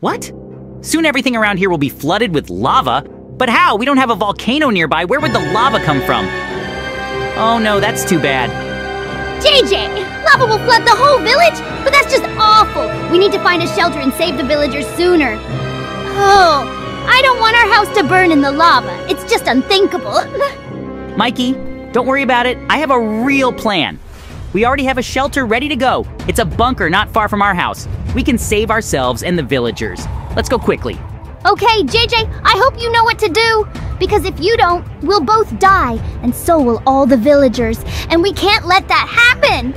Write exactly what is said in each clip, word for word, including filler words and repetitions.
What? Soon everything around here will be flooded with lava. But how? We don't have a volcano nearby. Where would the lava come from? Oh no, that's too bad. J J! Lava will flood the whole village? But that's just awful. We need to find a shelter and save the villagers sooner. Oh, I don't want our house to burn in the lava. It's just unthinkable. Mikey, don't worry about it. I have a real plan. We already have a shelter ready to go. It's a bunker not far from our house. We can save ourselves and the villagers. Let's go quickly. Okay, J J, I hope you know what to do. Because if you don't, we'll both die. And so will all the villagers. And we can't let that happen.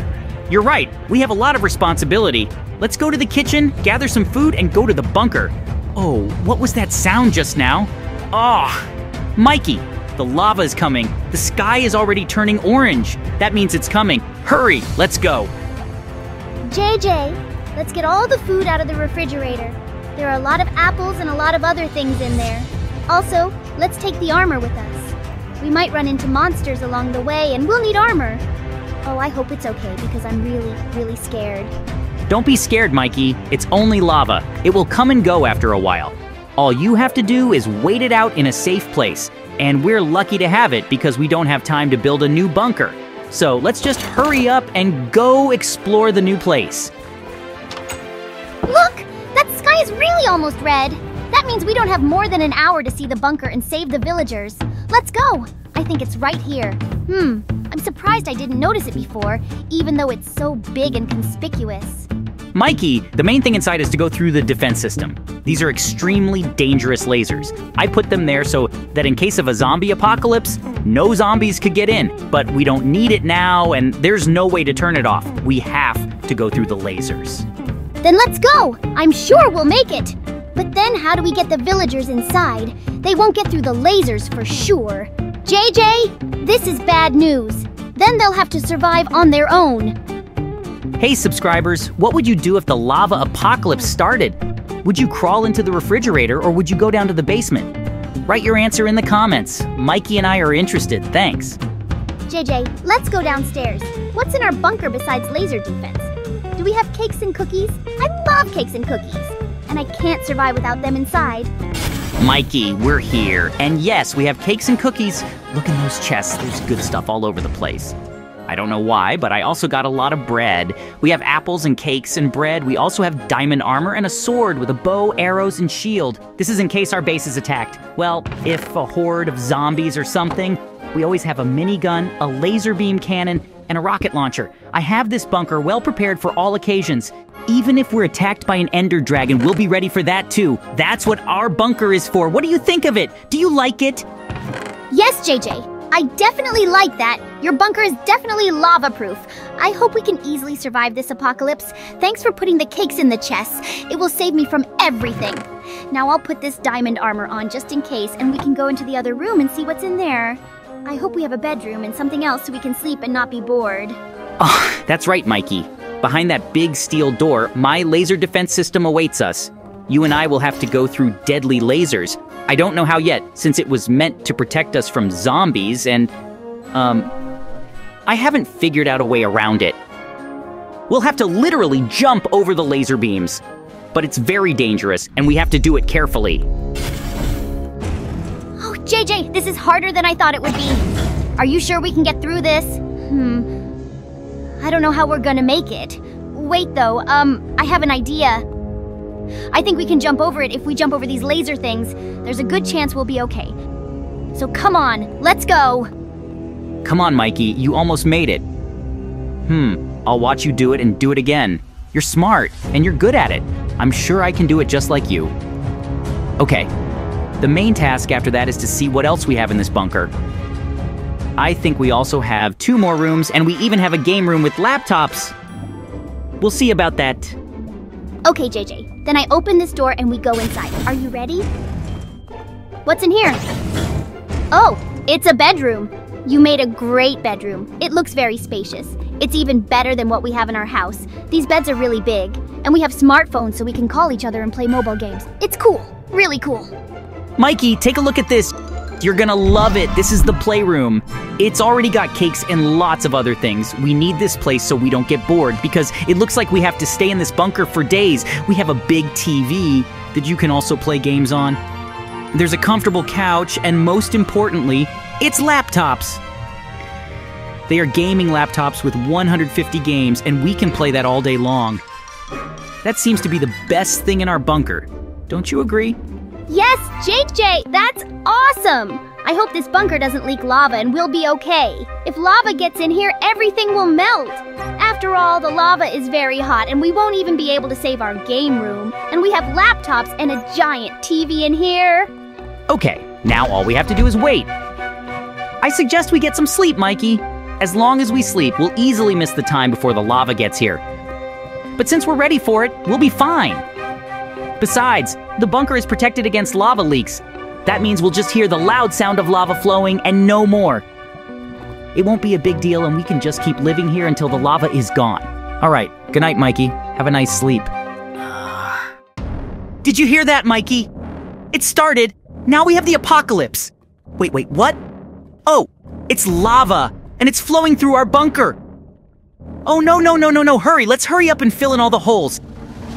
You're right. We have a lot of responsibility. Let's go to the kitchen, gather some food, and go to the bunker. Oh, what was that sound just now? Ah, Mikey, the lava is coming. The sky is already turning orange. That means it's coming. Hurry, let's go. J J, let's get all the food out of the refrigerator. There are a lot of apples and a lot of other things in there. Also, let's take the armor with us. We might run into monsters along the way and we'll need armor. Oh, I hope it's okay because I'm really, really scared. Don't be scared, Mikey. It's only lava. It will come and go after a while. All you have to do is wait it out in a safe place. And we're lucky to have it because we don't have time to build a new bunker. So let's just hurry up and go explore the new place. Look! That sky is really almost red. That means we don't have more than an hour to see the bunker and save the villagers. Let's go! I think it's right here. Hmm, I'm surprised I didn't notice it before, even though it's so big and conspicuous. Mikey, the main thing inside is to go through the defense system. These are extremely dangerous lasers. I put them there so that in case of a zombie apocalypse, no zombies could get in. But we don't need it now, and there's no way to turn it off. We have to go through the lasers. Then let's go! I'm sure we'll make it! But then how do we get the villagers inside? They won't get through the lasers for sure. J J, this is bad news. Then they'll have to survive on their own. Hey subscribers, what would you do if the lava apocalypse started? Would you crawl into the refrigerator or would you go down to the basement? Write your answer in the comments. Mikey and I are interested, thanks. J J, let's go downstairs. What's in our bunker besides laser defense? Do we have cakes and cookies? I love cakes and cookies. And I can't survive without them inside. Mikey, we're here. And yes, we have cakes and cookies. Look in those chests, there's good stuff all over the place. I don't know why, but I also got a lot of bread. We have apples and cakes and bread. We also have diamond armor and a sword with a bow, arrows, and shield. This is in case our base is attacked. Well, if a horde of zombies or something. We always have a minigun, a laser beam cannon, and a rocket launcher. I have this bunker well prepared for all occasions. Even if we're attacked by an ender dragon, we'll be ready for that too. That's what our bunker is for. What do you think of it? Do you like it? Yes, J J. I definitely like that. Your bunker is definitely lava-proof. I hope we can easily survive this apocalypse. Thanks for putting the cakes in the chests. It will save me from everything. Now I'll put this diamond armor on just in case, and we can go into the other room and see what's in there. I hope we have a bedroom and something else so we can sleep and not be bored. Oh, that's right, Mikey. Behind that big steel door, my laser defense system awaits us. You and I will have to go through deadly lasers. I don't know how yet, since it was meant to protect us from zombies and, um, I haven't figured out a way around it. We'll have to literally jump over the laser beams, but it's very dangerous and we have to do it carefully. Oh, J J, this is harder than I thought it would be. Are you sure we can get through this? Hmm. I don't know how we're gonna make it. Wait though, um, I have an idea. I think we can jump over it if we jump over these laser things. There's a good chance we'll be okay. So come on, let's go. Come on, Mikey, you almost made it. Hmm, I'll watch you do it and do it again. You're smart and you're good at it. I'm sure I can do it just like you. Okay, the main task after that is to see what else we have in this bunker. I think we also have two more rooms and we even have a game room with laptops. We'll see about that. Okay, J J. Then I open this door and we go inside. Are you ready? What's in here? Oh, it's a bedroom. You made a great bedroom. It looks very spacious. It's even better than what we have in our house. These beds are really big. And we have smartphones so we can call each other and play mobile games. It's cool, really cool. Mikey, take a look at this. You're gonna love it. This is the playroom. It's already got cakes and lots of other things. We need this place so we don't get bored because it looks like we have to stay in this bunker for days. We have a big T V, that you can also play games on. There's a comfortable couch, and most importantly, it's laptops! They are gaming laptops with one hundred fifty games, and we can play that all day long. That seems to be the best thing in our bunker. Don't you agree? Yes, J J! That's awesome! I hope this bunker doesn't leak lava and we'll be okay. If lava gets in here, everything will melt. After all, the lava is very hot and we won't even be able to save our game room. And we have laptops and a giant T V in here. Okay, now all we have to do is wait. I suggest we get some sleep, Mikey. As long as we sleep, we'll easily miss the time before the lava gets here. But since we're ready for it, we'll be fine. Besides, the bunker is protected against lava leaks. That means we'll just hear the loud sound of lava flowing and no more. It won't be a big deal and we can just keep living here until the lava is gone. All right, good night, Mikey. Have a nice sleep. Did you hear that, Mikey? It started. Now we have the apocalypse. Wait, wait, what? Oh, it's lava and it's flowing through our bunker. Oh, no, no, no, no, no, hurry. Let's hurry up and fill in all the holes.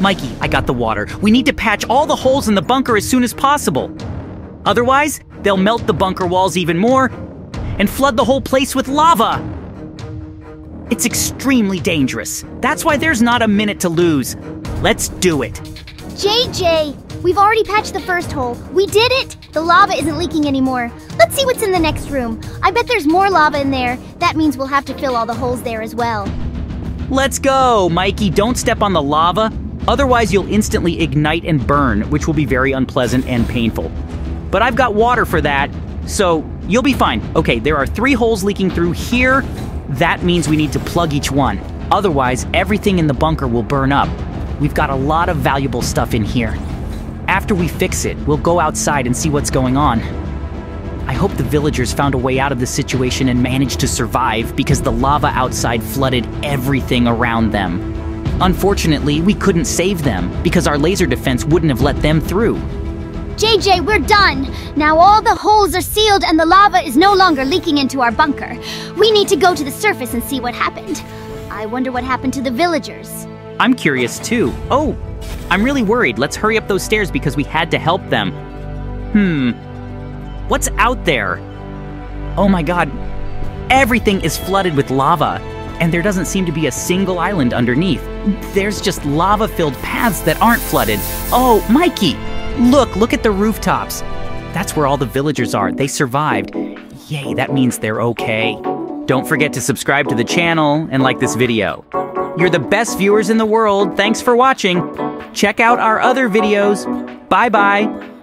Mikey, I got the water. We need to patch all the holes in the bunker as soon as possible. Otherwise, they'll melt the bunker walls even more and flood the whole place with lava. It's extremely dangerous. That's why there's not a minute to lose. Let's do it. J J, we've already patched the first hole. We did it. The lava isn't leaking anymore. Let's see what's in the next room. I bet there's more lava in there. That means we'll have to fill all the holes there as well. Let's go, Mikey. Don't step on the lava. Otherwise, you'll instantly ignite and burn, which will be very unpleasant and painful. But I've got water for that, so you'll be fine. Okay, there are three holes leaking through here. That means we need to plug each one. Otherwise, everything in the bunker will burn up. We've got a lot of valuable stuff in here. After we fix it, we'll go outside and see what's going on. I hope the villagers found a way out of this situation and managed to survive because the lava outside flooded everything around them. Unfortunately, we couldn't save them because our laser defense wouldn't have let them through. J J, we're done! Now all the holes are sealed and the lava is no longer leaking into our bunker. We need to go to the surface and see what happened. I wonder what happened to the villagers. I'm curious too. Oh, I'm really worried. Let's hurry up those stairs because we had to help them. Hmm, what's out there? Oh my god, everything is flooded with lava and there doesn't seem to be a single island underneath. There's just lava-filled paths that aren't flooded. Oh, Mikey! Look, look at the rooftops. That's where all the villagers are. They survived. Yay, that means they're okay. Don't forget to subscribe to the channel and like this video. You're the best viewers in the world. Thanks for watching. Check out our other videos. Bye-bye.